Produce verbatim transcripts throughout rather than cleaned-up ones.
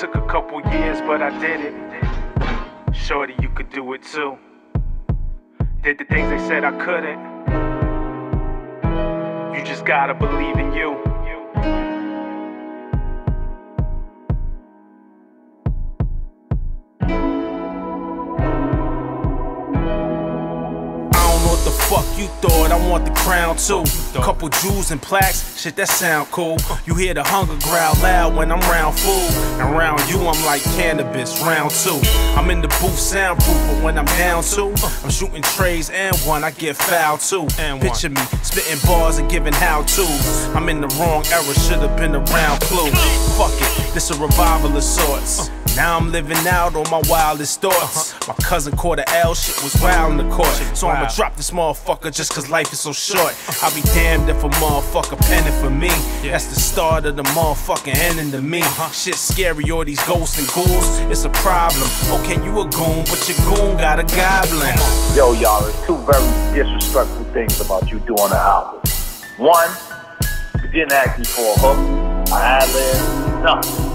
took a couple years, but I did it. Shorty, you could do it too. Did the things they said I couldn't. You just gotta believe in you. Fuck you thought, I want the crown too. Couple jewels and plaques, shit that sound cool. You hear the hunger growl loud when I'm round food. And round you I'm like cannabis, round two. I'm in the booth soundproof, but when I'm down two, I'm shooting trays and one, I get foul too. Picture me, spitting bars and giving how-tos. I'm in the wrong era, should've been around Clue. Fuck it, this a revival of sorts. Now I'm living out all my wildest thoughts. My cousin caught a L, shit was wild in the court. So I'ma drop this motherfucker just cause life is so short. I'll be damned if a motherfucker penning for me. That's the start of the motherfucking ending to me. Shit scary, all these ghosts and ghouls, it's a problem. Okay, you a goon, but your goon got a goblin. Yo, y'all, there's two very disrespectful things about you doing an album. One, you didn't ask me for a hook, an ad-lib, nothing.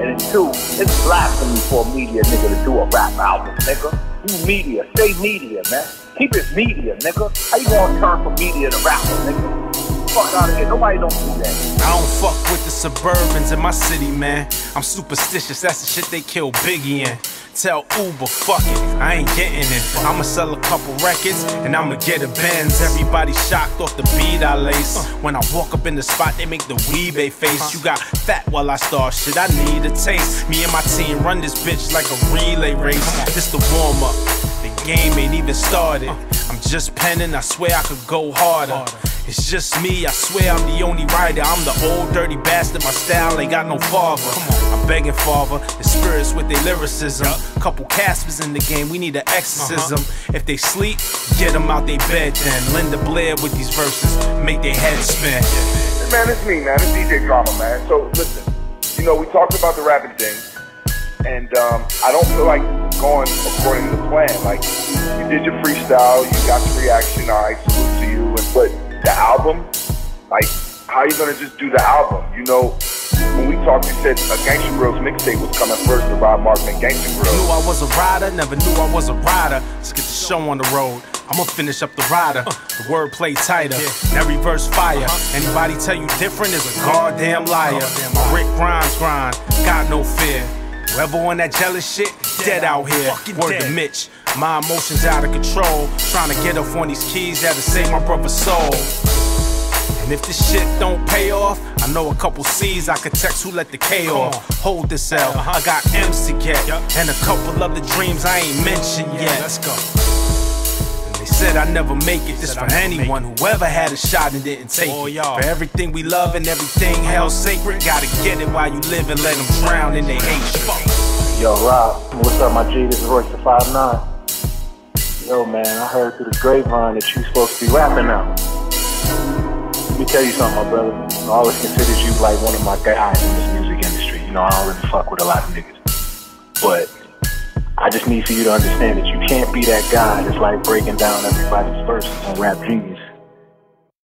And two, it's blasphemy for a media nigga to do a rap album, nigga. You media, stay media, man. Keep it media, nigga. How you gonna turn from media to rapper, nigga? Fuck out of here, nobody don't do that. I don't fuck with the suburbans in my city, man. I'm superstitious, that's the shit they kill Biggie in. Tell Uber, fuck it, I ain't getting it. I'ma sell a couple records, and I'ma get a Benz. Everybody shocked off the beat I lace. When I walk up in the spot, they make the Wee-Bey face. You got fat while I starve, shit, I need a taste. Me and my team run this bitch like a relay race. This the warm-up, the game ain't even started. I'm just penning, I swear I could go harder. It's just me, I swear I'm the only writer. I'm the old dirty bastard, my style ain't got no father. I'm begging father, the spirits with their lyricism. Couple Caspers in the game, we need an exorcism. uh-huh. If they sleep, get them out they bed then. Linda Blair with these verses, make their head spin. Man, it's me, man, it's D J Drama, man. So listen, you know, we talked about the rapping thing. And um, I don't feel like going according to the plan. Like, you did your freestyle, you got the reaction, I salute to you. And, but the album, like, how you gonna just do the album? You know, when we talked, you said a Gangsta Grills mixtape was coming first to Rob Martin and Gangsta Grills. Knew I was a rider, never knew I was a rider. Let's get the show on the road. I'ma finish up the rider, the wordplay tighter, and every verse fire. Anybody tell you different is a goddamn liar. My Rick Grimes grind, got no fear. Whoever on that jealous shit, dead out here. Word to Mitch. My emotions out of control, trying to get up on these keys that'll save my brother's soul. And if this shit don't pay off, I know a couple C's I could text who let the K off. Hold this L, I got M's to get, and a couple other dreams I ain't mentioned yet. Let's go. They said I never make it, this for anyone who ever had a shot and didn't take it. For everything we love and everything held sacred, gotta get it while you live and let them drown in their hatred. Yo Rob, what's up my G, this is Royce the five nine. Yo man, I heard through the grapevine that you supposed to be rapping now. Let me tell you something, my brother. I always considered you like one of my guys in this music industry. You know, I don't really fuck with a lot of niggas. But I just need for you to understand that you can't be that guy that's like breaking down everybody's verses on Rap Genius.